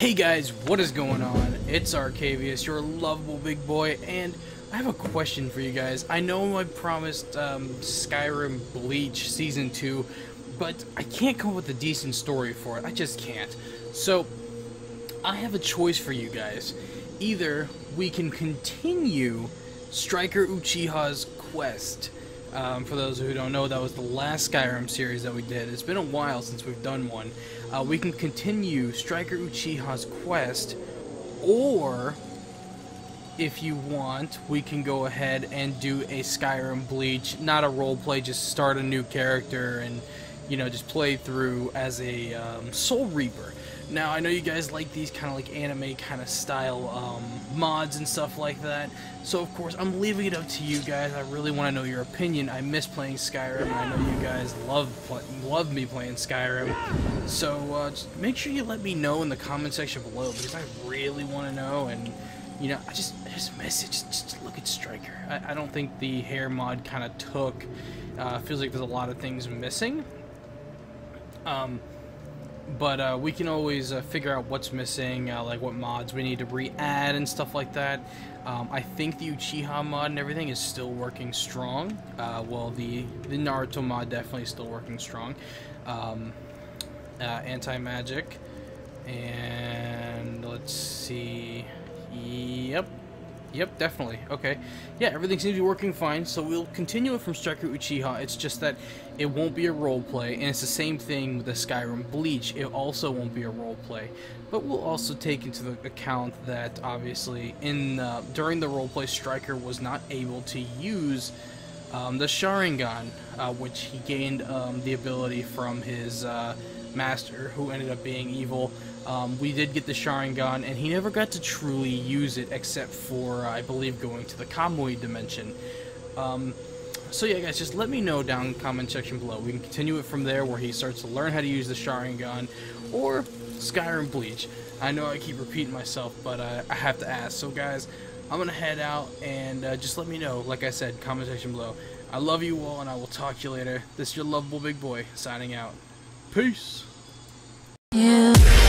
Hey guys, what is going on? It's Arcavius, your lovable big boy, and I have a question for you guys. I know I promised Skyrim Bleach Season 2, but I can't come up with a decent story for it. I just can't. So, I have a choice for you guys. Either we can continue Striker Uchiha's quest. For those who don't know, that was the last Skyrim series that we did. It's been a while since we've done one. We can continue Striker Uchiha's quest, or if you want, we can go ahead and do a Skyrim Bleach, not a roleplay, just start a new character and, you know, just play through as a Soul Reaper. Now, I know you guys like these kind of like anime kind of style mods and stuff like that, so of course I'm leaving it up to you guys. I really want to know your opinion. I miss playing Skyrim, and I know you guys love me playing Skyrim, so just make sure you let me know in the comment section below, because I really want to know, and you know, I just miss it. Just look at Striker. I don't think the hair mod kind of took, feels like there's a lot of things missing. But we can always figure out what's missing, like what mods we need to re-add and stuff like that. I think the Uchiha mod and everything is still working strong. Well, the Naruto mod definitely is still working strong. Anti magic, and let's see. Yep, definitely. Okay. Yeah, everything seems to be working fine, so we'll continue it from Striker Uchiha. It's just that it won't be a roleplay, and it's the same thing with the Skyrim Bleach. It also won't be a roleplay, but we'll also take into account that, obviously, during the roleplay, Striker was not able to use the Sharingan, which he gained the ability from his master, who ended up being evil. We did get the Sharingan, and he never got to truly use it, except for, I believe, going to the Kamui Dimension. So yeah, guys, just let me know down in the comment section below. We can continue it from there, where he starts to learn how to use the Sharingan, or Skyrim Bleach. I know I keep repeating myself, but I have to ask. So guys, I'm gonna head out, and just let me know, like I said, comment section below. I love you all, and I will talk to you later. This is your lovable big boy, signing out. Peace! Yeah.